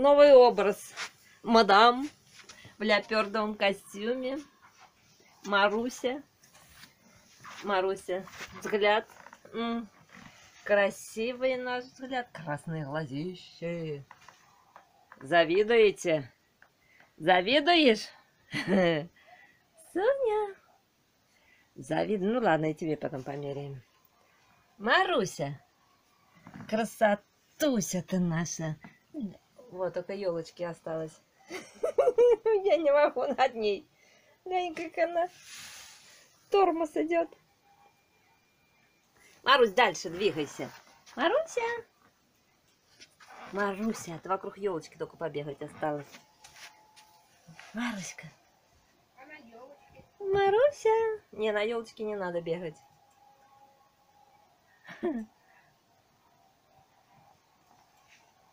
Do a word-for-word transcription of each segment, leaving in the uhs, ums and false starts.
новый образ. Мадам в леопардовом костюме. Маруся. Маруся. Взгляд. М-м. Красивый, наш взгляд. Красные глазища. Завидуете? Завидуешь? Соня. Завидую. Ну ладно, и тебе потом померяем. Маруся. Красотуся ты наша. Вот, только елочки осталось. Я не могу над ней. Глянь, как она. Тормоз идет. Марусь, дальше двигайся. Маруся. Маруся, это вокруг елочки только побегать осталось. Маруська. А на елочке? Маруся. Не, на елочке не надо бегать.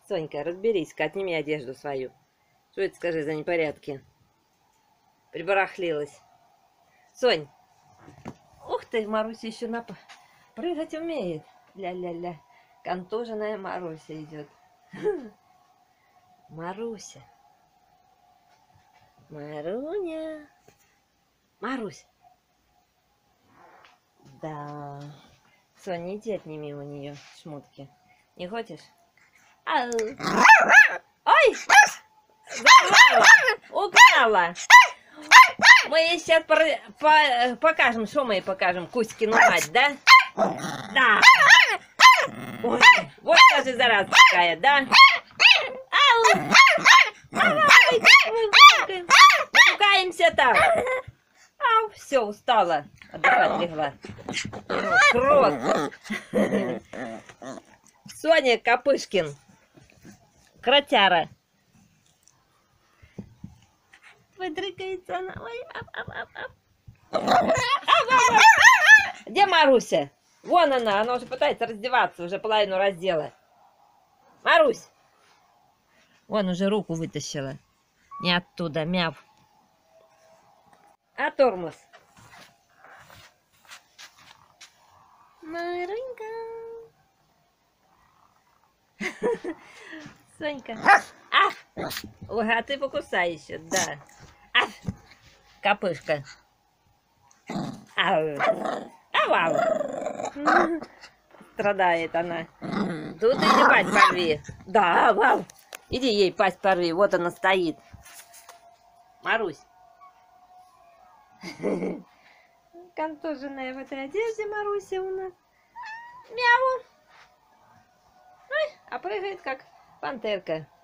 Сонька, разберись-ка, отними одежду свою. Что это, скажи, за непорядки? Прибарахлилась. Сонь. Ух ты, Маруся еще нап... прыгать умеет. Ля-ля-ля. Контуженная Маруся идет. Маруся. Маруня. Марусь. Да. Соня, иди отними у нее шмотки. Не хочешь? Ау. Ой! Украла! Мы ей сейчас по по покажем, что мы ей покажем. Кузькину мать, да? Да! Ой, вот даже зараза такая, да? Ау! Давай, мы ругаемся там. Ау, все, устала. Отдыхать легла. Крот. Соня Копышкин. Кротяра. Выдрыгается она. Ой, ап, ап, ап, ап. Ап, ап, ап. Где Маруся? Вон она, она уже пытается раздеваться, уже половину раздела. Марусь. Вон уже руку вытащила. Не оттуда, мяв. А тормоз. Марунька. Сонька. Ах! Ой, а ты покусай еще, да. Ах! Копышка. Ау! Ау! Страдает она. Тут иди пасть порви. Да, вау! Иди ей пасть порви, вот она стоит. Марусь. Контуженная в этой одежде Маруся у нас. Мяу! Ой, а прыгает как пантерка.